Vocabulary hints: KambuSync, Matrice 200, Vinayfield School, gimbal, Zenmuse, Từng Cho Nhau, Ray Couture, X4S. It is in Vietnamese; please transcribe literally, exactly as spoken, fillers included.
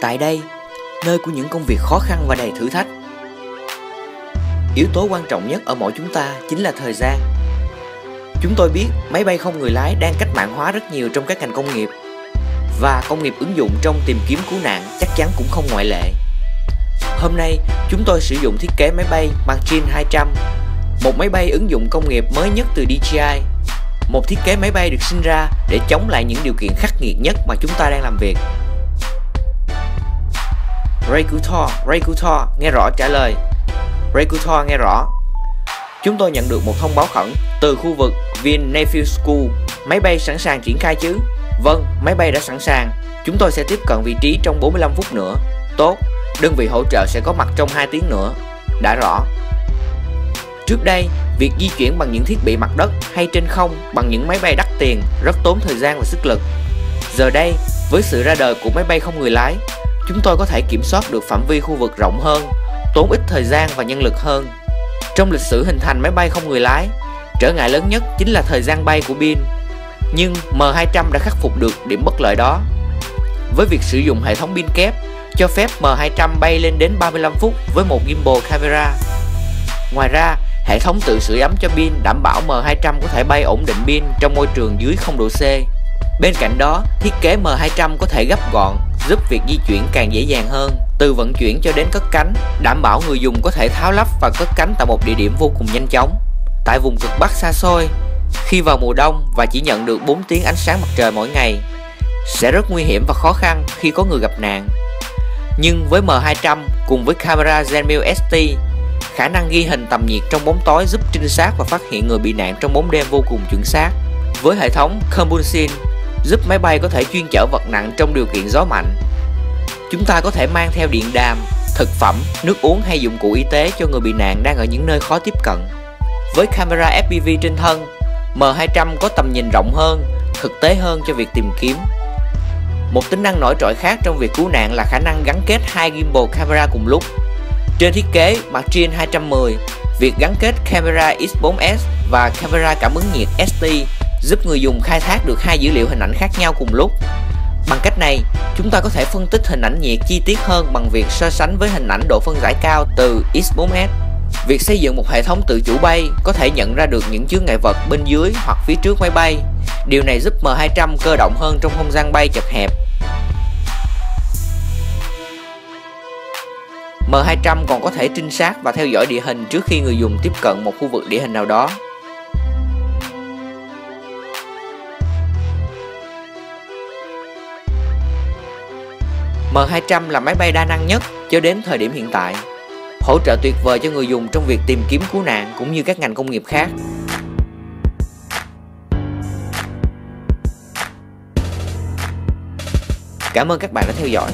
Tại đây, nơi của những công việc khó khăn và đầy thử thách, yếu tố quan trọng nhất ở mỗi chúng ta chính là thời gian. Chúng tôi biết máy bay không người lái đang cách mạng hóa rất nhiều trong các ngành công nghiệp, và công nghiệp ứng dụng trong tìm kiếm cứu nạn chắc chắn cũng không ngoại lệ. Hôm nay, chúng tôi sử dụng thiết kế máy bay Matrice hai trăm, một máy bay ứng dụng công nghiệp mới nhất từ đê gi i, một thiết kế máy bay được sinh ra để chống lại những điều kiện khắc nghiệt nhất mà chúng ta đang làm việc. Ray Couture, Ray Couture, nghe rõ trả lời. Ray Couture nghe rõ. Chúng tôi nhận được một thông báo khẩn từ khu vực Vinayfield School. Máy bay sẵn sàng triển khai chứ? Vâng, máy bay đã sẵn sàng. Chúng tôi sẽ tiếp cận vị trí trong bốn mươi lăm phút nữa. Tốt, đơn vị hỗ trợ sẽ có mặt trong hai tiếng nữa. Đã rõ. Trước đây, việc di chuyển bằng những thiết bị mặt đất hay trên không bằng những máy bay đắt tiền rất tốn thời gian và sức lực. Giờ đây, với sự ra đời của máy bay không người lái, chúng tôi có thể kiểm soát được phạm vi khu vực rộng hơn, tốn ít thời gian và nhân lực hơn. Trong lịch sử hình thành máy bay không người lái, trở ngại lớn nhất chính là thời gian bay của pin. Nhưng M hai trăm đã khắc phục được điểm bất lợi đó. Với việc sử dụng hệ thống pin kép, cho phép M hai trăm bay lên đến ba mươi lăm phút với một gimbal camera. Ngoài ra, hệ thống tự sưởi ấm cho pin đảm bảo M hai trăm có thể bay ổn định pin trong môi trường dưới không độ C. Bên cạnh đó, thiết kế M hai trăm có thể gấp gọn, giúp việc di chuyển càng dễ dàng hơn, từ vận chuyển cho đến cất cánh, đảm bảo người dùng có thể tháo lắp và cất cánh tại một địa điểm vô cùng nhanh chóng. Tại vùng cực Bắc xa xôi, khi vào mùa đông và chỉ nhận được bốn tiếng ánh sáng mặt trời mỗi ngày, sẽ rất nguy hiểm và khó khăn khi có người gặp nạn. Nhưng với M hai trăm cùng với camera Zenmuse ét tê, khả năng ghi hình tầm nhiệt trong bóng tối giúp trinh sát và phát hiện người bị nạn trong bóng đêm vô cùng chuẩn xác. Với hệ thống KambuSync, giúp máy bay có thể chuyên chở vật nặng trong điều kiện gió mạnh. Chúng ta có thể mang theo điện đàm, thực phẩm, nước uống hay dụng cụ y tế cho người bị nạn đang ở những nơi khó tiếp cận. Với camera ép pê vê trên thân, M hai trăm có tầm nhìn rộng hơn, thực tế hơn cho việc tìm kiếm. Một tính năng nổi trội khác trong việc cứu nạn là khả năng gắn kết hai gimbal camera cùng lúc. Trên thiết kế Matrice hai trăm mười, việc gắn kết camera X bốn S và camera cảm ứng nhiệt ét tê giúp người dùng khai thác được hai dữ liệu hình ảnh khác nhau cùng lúc. Bằng cách này, chúng ta có thể phân tích hình ảnh nhiệt chi tiết hơn bằng việc so sánh với hình ảnh độ phân giải cao từ X bốn S. Việc xây dựng một hệ thống tự chủ bay có thể nhận ra được những chướng ngại vật bên dưới hoặc phía trước máy bay. Điều này giúp M hai trăm cơ động hơn trong không gian bay chật hẹp. M hai trăm còn có thể trinh sát và theo dõi địa hình trước khi người dùng tiếp cận một khu vực địa hình nào đó. M hai trăm là máy bay đa năng nhất cho đến thời điểm hiện tại, hỗ trợ tuyệt vời cho người dùng trong việc tìm kiếm cứu nạn cũng như các ngành công nghiệp khác. Cảm ơn các bạn đã theo dõi.